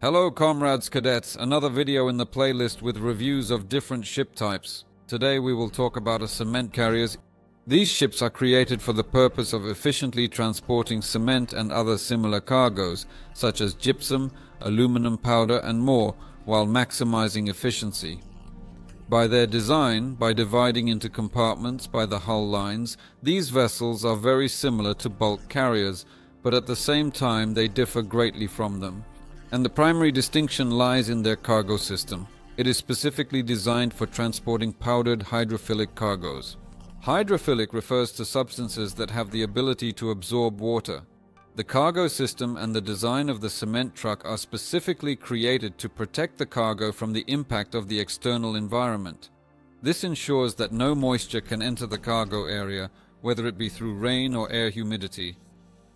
Hello comrades cadets, another video in the playlist with reviews of different ship types. Today we will talk about cement carriers. These ships are created for the purpose of efficiently transporting cement and other similar cargoes, such as gypsum, aluminum powder and more, while maximizing efficiency. By their design, by dividing into compartments by the hull lines, these vessels are very similar to bulk carriers, but at the same time they differ greatly from them. And the primary distinction lies in their cargo system. It is specifically designed for transporting powdered hydrophilic cargoes. Hydrophilic refers to substances that have the ability to absorb water. The cargo system and the design of the cement truck are specifically created to protect the cargo from the impact of the external environment. This ensures that no moisture can enter the cargo area, whether it be through rain or air humidity.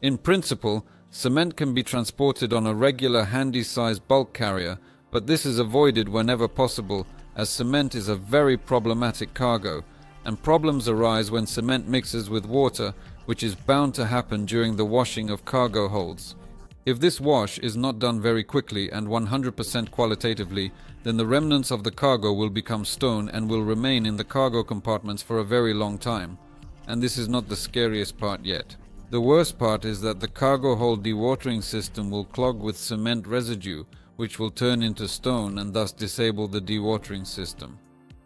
In principle, cement can be transported on a regular handy-sized bulk carrier, but this is avoided whenever possible, as cement is a very problematic cargo, and problems arise when cement mixes with water, which is bound to happen during the washing of cargo holds. If this wash is not done very quickly and 100% qualitatively, then the remnants of the cargo will become stone and will remain in the cargo compartments for a very long time. And this is not the scariest part yet. The worst part is that the cargo hold dewatering system will clog with cement residue, which will turn into stone and thus disable the dewatering system.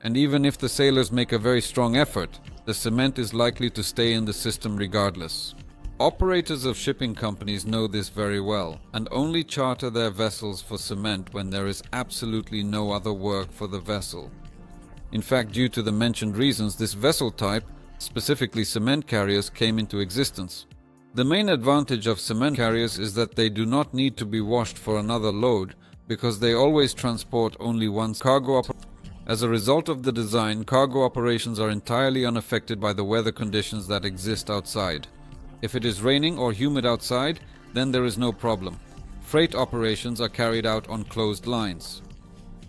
And even if the sailors make a very strong effort, the cement is likely to stay in the system regardless. Operators of shipping companies know this very well and only charter their vessels for cement when there is absolutely no other work for the vessel. In fact, due to the mentioned reasons, this vessel type, specifically cement carriers, came into existence. The main advantage of cement carriers is that they do not need to be washed for another load because they always transport only one cargo. As a result of the design, cargo operations are entirely unaffected by the weather conditions that exist outside. If it is raining or humid outside, then there is no problem. Freight operations are carried out on closed lines.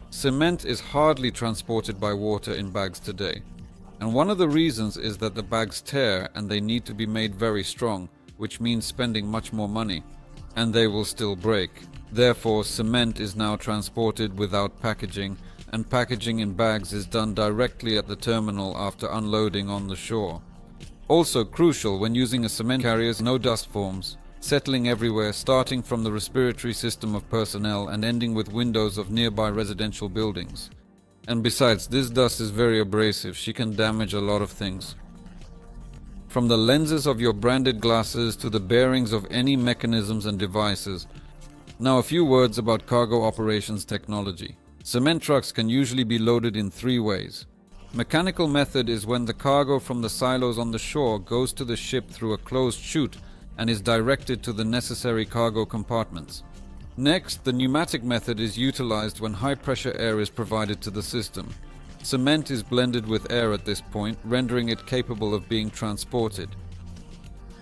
Cement is hardly transported by water in bags today. And one of the reasons is that the bags tear and they need to be made very strong, which means spending much more money, and they will still break. Therefore, cement is now transported without packaging, and packaging in bags is done directly at the terminal after unloading on the shore. Also crucial when using a cement carrier is no dust forms, settling everywhere, starting from the respiratory system of personnel and ending with windows of nearby residential buildings. And besides, this dust is very abrasive. She can damage a lot of things. From the lenses of your branded glasses to the bearings of any mechanisms and devices. Now a few words about cargo operations technology. Cement trucks can usually be loaded in three ways. Mechanical method is when the cargo from the silos on the shore goes to the ship through a closed chute and is directed to the necessary cargo compartments. Next, the pneumatic method is utilized when high-pressure air is provided to the system. Cement is blended with air at this point, rendering it capable of being transported,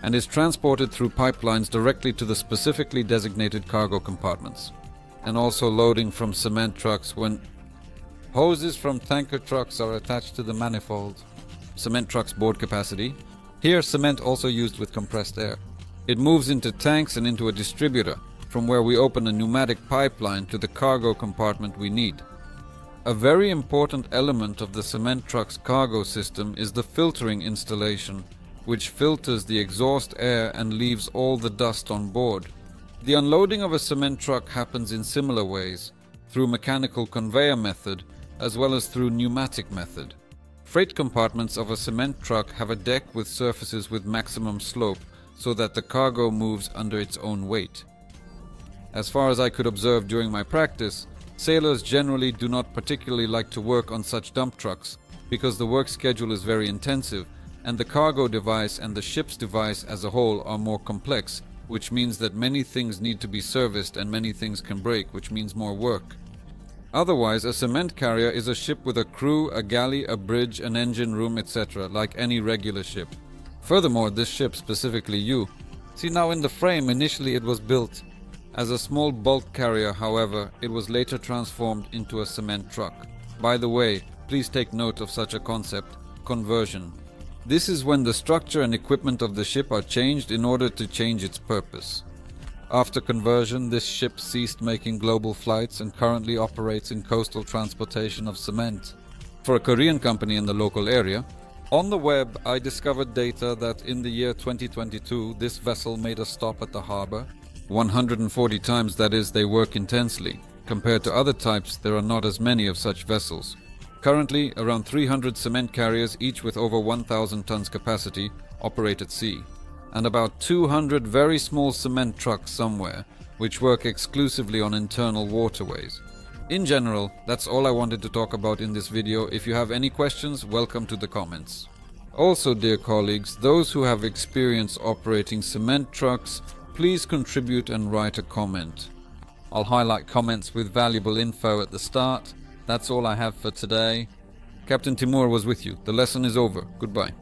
and is transported through pipelines directly to the specifically designated cargo compartments. And also loading from cement trucks when hoses from tanker trucks are attached to the manifold. Cement trucks board capacity. Here, cement also used with compressed air. It moves into tanks and into a distributor, from where we open a pneumatic pipeline to the cargo compartment we need. A very important element of the cement truck's cargo system is the filtering installation, which filters the exhaust air and leaves all the dust on board. The unloading of a cement truck happens in similar ways, through mechanical conveyor method as well as through pneumatic method. Freight compartments of a cement truck have a deck with surfaces with maximum slope so that the cargo moves under its own weight. As far as I could observe during my practice, sailors generally do not particularly like to work on such dump trucks because the work schedule is very intensive and the cargo device and the ship's device as a whole are more complex, which means that many things need to be serviced and many things can break, which means more work. Otherwise, a cement carrier is a ship with a crew, a galley, a bridge, an engine room, etc., like any regular ship. Furthermore, this ship, specifically you, see now in the frame, initially it was built as a small bulk carrier, however, it was later transformed into a cement truck. By the way, please take note of such a concept, conversion. This is when the structure and equipment of the ship are changed in order to change its purpose. After conversion, this ship ceased making global flights and currently operates in coastal transportation of cement for a Korean company in the local area. On the web, I discovered data that in the year 2022, this vessel made a stop at the harbor 140 times, that is, they work intensely. Compared to other types, there are not as many of such vessels. Currently, around 300 cement carriers, each with over 1,000 tons capacity, operate at sea, and about 200 very small cement trucks somewhere, which work exclusively on internal waterways. In general, that's all I wanted to talk about in this video. If you have any questions, welcome to the comments. Also, dear colleagues, those who have experience operating cement trucks, please contribute and write a comment. I'll highlight comments with valuable info at the start. That's all I have for today. Captain Timur was with you. The lesson is over. Goodbye.